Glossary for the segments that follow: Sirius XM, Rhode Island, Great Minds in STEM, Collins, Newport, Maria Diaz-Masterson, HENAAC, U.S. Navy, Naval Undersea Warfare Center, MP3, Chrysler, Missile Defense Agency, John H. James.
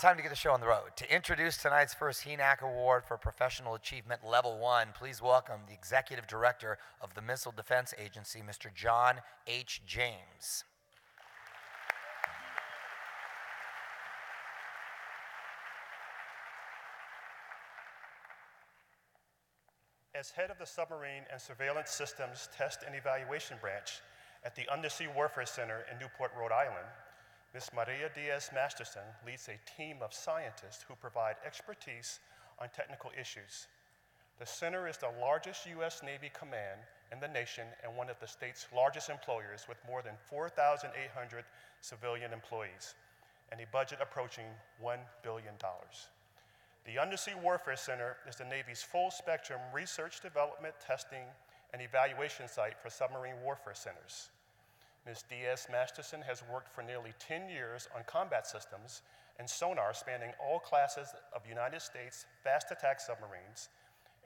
Time to get the show on the road. To introduce tonight's first HENAAC Award for Professional Achievement Level 1, please welcome the Executive Director of the Missile Defense Agency, Mr. John H. James. As head of the Submarine and Surveillance Systems Test and Evaluation Branch at the Undersea Warfare Center in Newport, Rhode Island, Ms. Maria Diaz-Masterson leads a team of scientists who provide expertise on technical issues. The center is the largest U.S. Navy command in the nation and one of the state's largest employers, with more than 4,800 civilian employees and a budget approaching $1 billion. The Undersea Warfare Center is the Navy's full-spectrum research, development, testing, and evaluation site for submarine warfare centers. Ms. Diaz-Masterson has worked for nearly 10 years on combat systems and sonar spanning all classes of United States fast attack submarines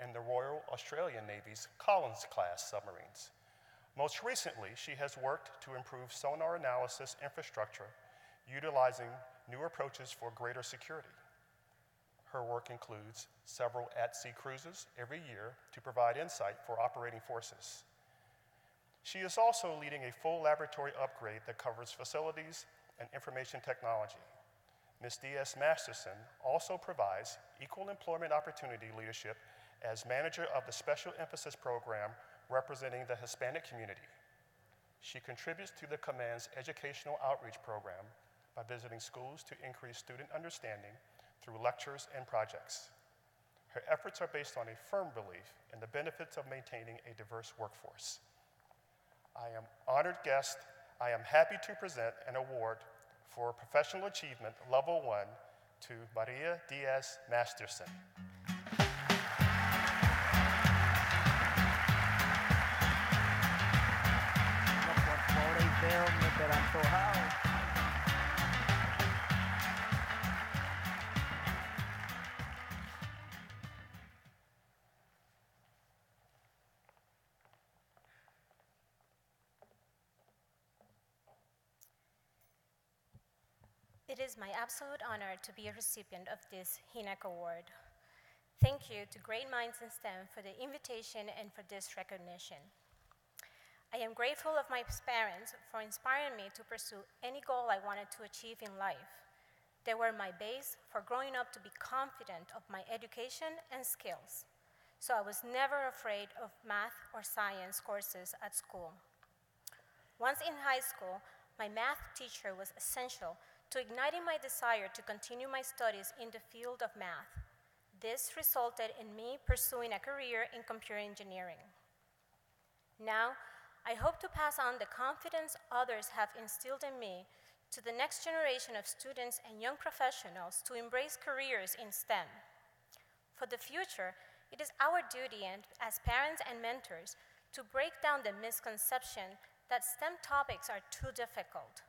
and the Royal Australian Navy's Collins class submarines. Most recently, she has worked to improve sonar analysis infrastructure, utilizing new approaches for greater security. Her work includes several at-sea cruises every year to provide insight for operating forces. She is also leading a full laboratory upgrade that covers facilities and information technology. Ms. Diaz-Masterson also provides equal employment opportunity leadership as manager of the Special Emphasis Program representing the Hispanic community. She contributes to the command's educational outreach program by visiting schools to increase student understanding through lectures and projects. Her efforts are based on a firm belief in the benefits of maintaining a diverse workforce. I am honored guest. I am happy to present an award for Professional Achievement Level 1 to Maria Diaz-Masterson. It is my absolute honor to be a recipient of this HENAAC Award. Thank you to Great Minds in STEM for the invitation and for this recognition. I am grateful of my parents for inspiring me to pursue any goal I wanted to achieve in life. They were my base for growing up to be confident of my education and skills, so I was never afraid of math or science courses at school. Once in high school, my math teacher was essential to igniting my desire to continue my studies in the field of math. This resulted in me pursuing a career in computer engineering. Now, I hope to pass on the confidence others have instilled in me to the next generation of students and young professionals to embrace careers in STEM. For the future, it is our duty as parents and mentors to break down the misconception that STEM topics are too difficult.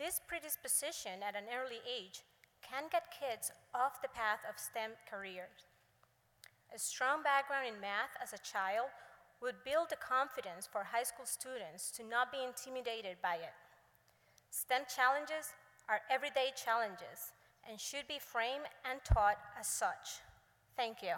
This predisposition at an early age can get kids off the path of STEM careers. A strong background in math as a child would build the confidence for high school students to not be intimidated by it. STEM challenges are everyday challenges and should be framed and taught as such. Thank you.